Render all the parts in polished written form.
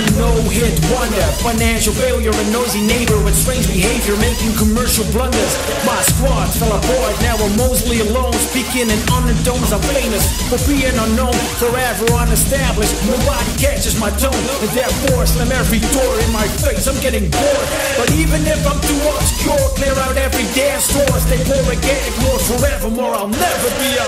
a no-hit wonder. Financial failure, a noisy neighbor with strange behavior, making commercial blunders. My squad fell apart, now I'm mostly alone, speaking in undertones. I'm famous for being unknown, forever unestablished. Nobody catches my tone, and therefore slam every door in my face. I'm getting bored, but even if I'm too obscure, clear out every dance floor. Stay poor again, ignored forevermore. I'll never be a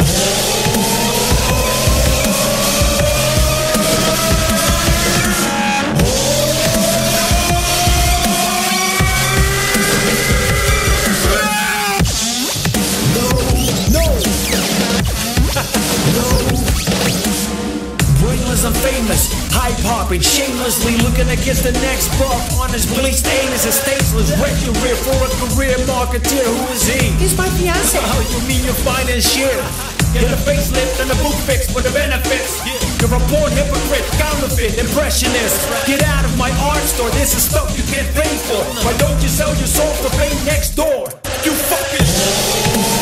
I'm famous, high popping, shamelessly looking against the next bar. Honest, bleached, anus, and stainless. Wreck your rear for a career marketeer. Who is he? He's my fiance. Oh, you mean your financier? Get a facelift and a boot fix for the benefits. You're a born hypocrite, counterfeit, impressionist. Get out of my art store, this is stuff you can't pay for. Why don't you sell your soul to pay next door? You fucking...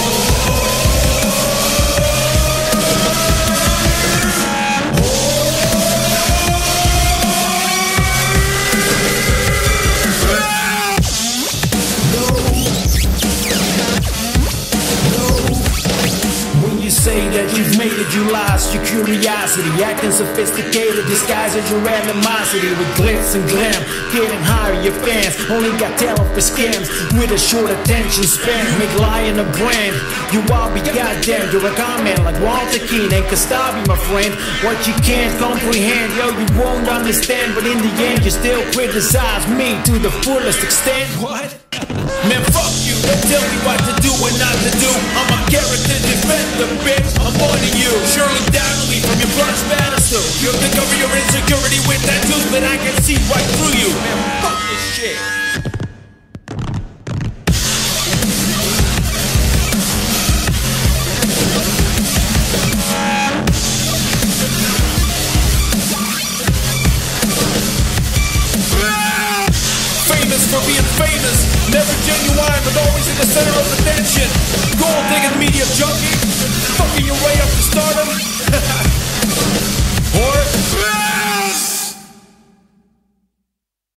Say that you've made it, you lost your curiosity, acting sophisticated, disguised as your animosity with glitz and glam, getting higher your fans, only got talent for scams, with a short attention span, make lying a brand, you all be goddamn, you're a con man like Walter Keene and Kostabi, my friend, what you can't comprehend, yo, you won't understand, but in the end, you still criticize me to the fullest extent, what? Man, fuck you, don't tell me what to do and not to do, I'm a character defender, bitch, I'm on to you. Shirley Donnelly from your brunch pedestal. You'll think over your insecurity with that tooth, but I can see right through you. Man, fuck this shit. For being famous, never genuine, but always in the center of attention. Gold digging media junkie, fucking your way up to stardom.